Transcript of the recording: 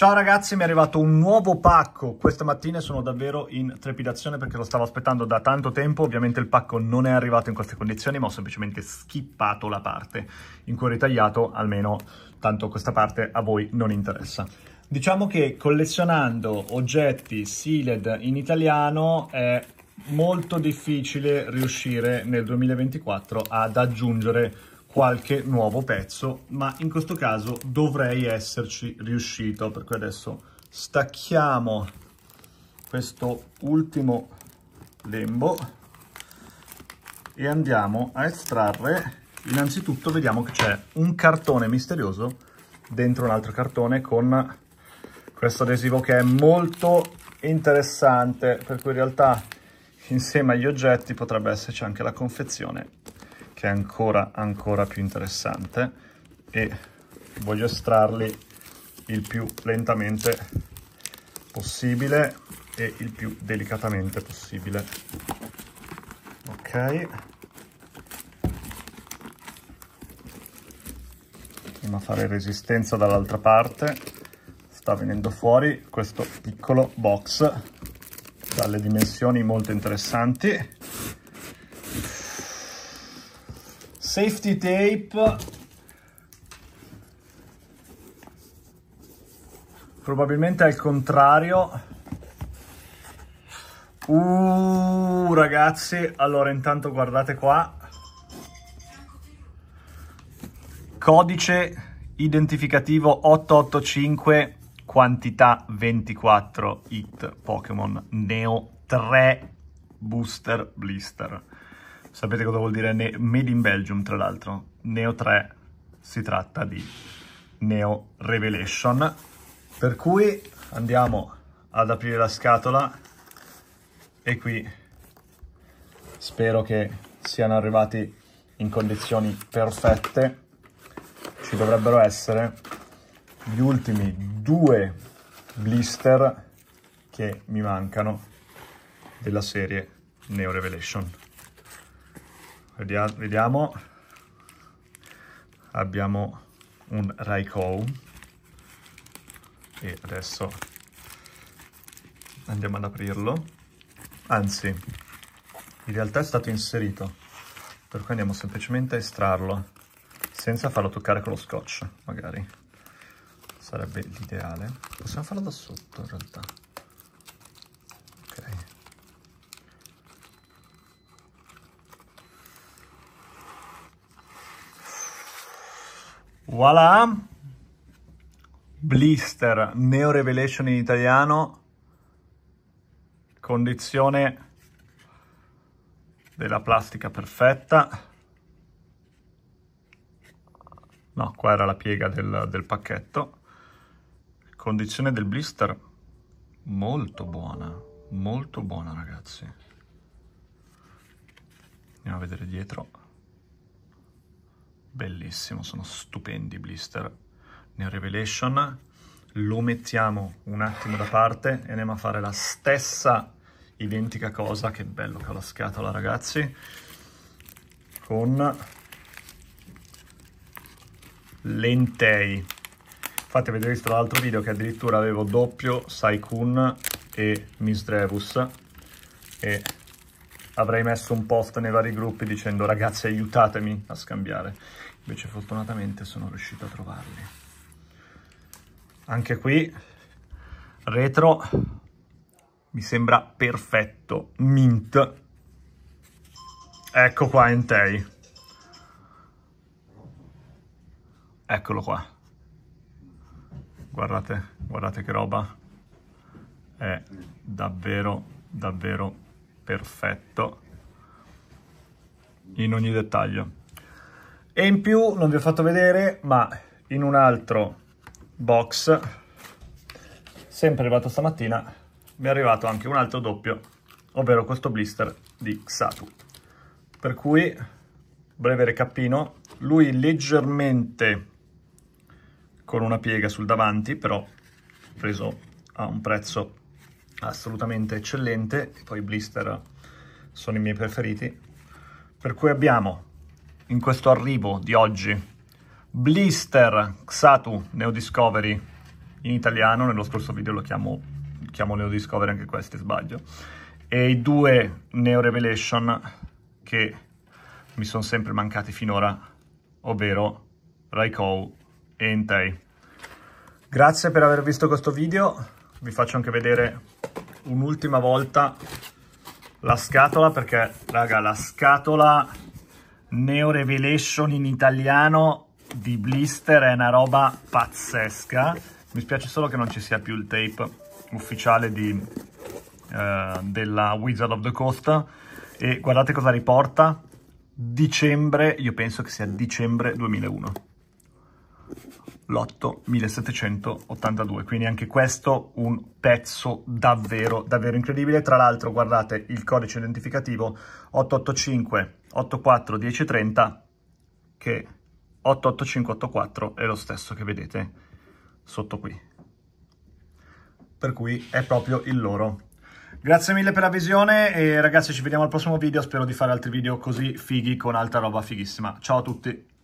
Ciao ragazzi, mi è arrivato un nuovo pacco questa mattina e sono davvero in trepidazione perché lo stavo aspettando da tanto tempo. Ovviamente il pacco non è arrivato in queste condizioni, ma ho semplicemente skippato la parte in cui ho ritagliato, almeno tanto questa parte a voi non interessa. Diciamo che collezionando oggetti sealed in italiano è molto difficile riuscire nel 2024 ad aggiungere qualche nuovo pezzo, ma in questo caso dovrei esserci riuscito, per cui adesso stacchiamo questo ultimo lembo e andiamo a estrarre. Innanzitutto vediamo che c'è un cartone misterioso dentro un altro cartone con questo adesivo che è molto interessante, per cui in realtà insieme agli oggetti potrebbe esserci anche la confezione, che è ancora più interessante, e voglio estrarli il più lentamente possibile e il più delicatamente possibile. Ok, prima fare resistenza dall'altra parte. Sta venendo fuori questo piccolo box dalle dimensioni molto interessanti. Safety tape, probabilmente al contrario. Ragazzi, allora intanto guardate qua. Codice identificativo 885, quantità 24 hit Pokémon Neo 3 Booster Blister. Sapete cosa vuol dire Made in Belgium, tra l'altro. Neo 3 si tratta di Neo Revelation. Per cui andiamo ad aprire la scatola e qui spero che siano arrivati in condizioni perfette. Ci dovrebbero essere gli ultimi due blister che mi mancano della serie Neo Revelation. Vediamo, abbiamo un Raikou e adesso andiamo ad aprirlo, anzi in realtà è stato inserito, per cui andiamo semplicemente a estrarlo senza farlo toccare con lo scotch, magari sarebbe l'ideale. Possiamo farlo da sotto in realtà. Ok. Voilà, blister Neo Revelation in italiano, condizione della plastica perfetta. No, qua era la piega del pacchetto. Condizione del blister molto buona ragazzi. Andiamo a vedere dietro. Bellissimo, sono stupendi i blister Neo Revelation. Lo mettiamo un attimo da parte e andiamo a fare la stessa identica cosa. Che bello che ho la scatola ragazzi, con l'Entei. Infatti avete visto l'altro video che addirittura avevo doppio Saikun e Misdreavus e avrei messo un post nei vari gruppi dicendo ragazzi aiutatemi a scambiare, invece fortunatamente sono riuscito a trovarli. Anche qui retro mi sembra perfetto, mint. Ecco qua Entei, eccolo qua, guardate che roba, è davvero perfetto in ogni dettaglio. E in più non vi ho fatto vedere, ma in un altro box sempre arrivato stamattina mi è arrivato anche un altro doppio, ovvero questo blister di Xatu. Per cui breve recappino, lui leggermente con una piega sul davanti, però preso a un prezzo assolutamente eccellente. E poi i blister sono i miei preferiti, per cui abbiamo in questo arrivo di oggi blister Xatu Neo Discovery in italiano, nello scorso video lo chiamo Neo Discovery, anche questi sbaglio, e i due Neo Revelation che mi sono sempre mancati finora, ovvero Raikou e Entei. Grazie per aver visto questo video, vi faccio anche vedere un'ultima volta la scatola, perché raga, la scatola Neo Revelation in italiano di blister è una roba pazzesca. Mi spiace solo che non ci sia più il tape ufficiale della Wizard of the Coast, e guardate cosa riporta: dicembre, io penso che sia dicembre 2001, lotto 1782, quindi anche questo un pezzo davvero davvero incredibile. Tra l'altro guardate il codice identificativo 885 84 1030, che 88584 è lo stesso che vedete sotto qui, per cui è proprio il loro. Grazie mille per la visione e ragazzi, ci vediamo al prossimo video, spero di fare altri video così fighi con altra roba fighissima. Ciao a tutti!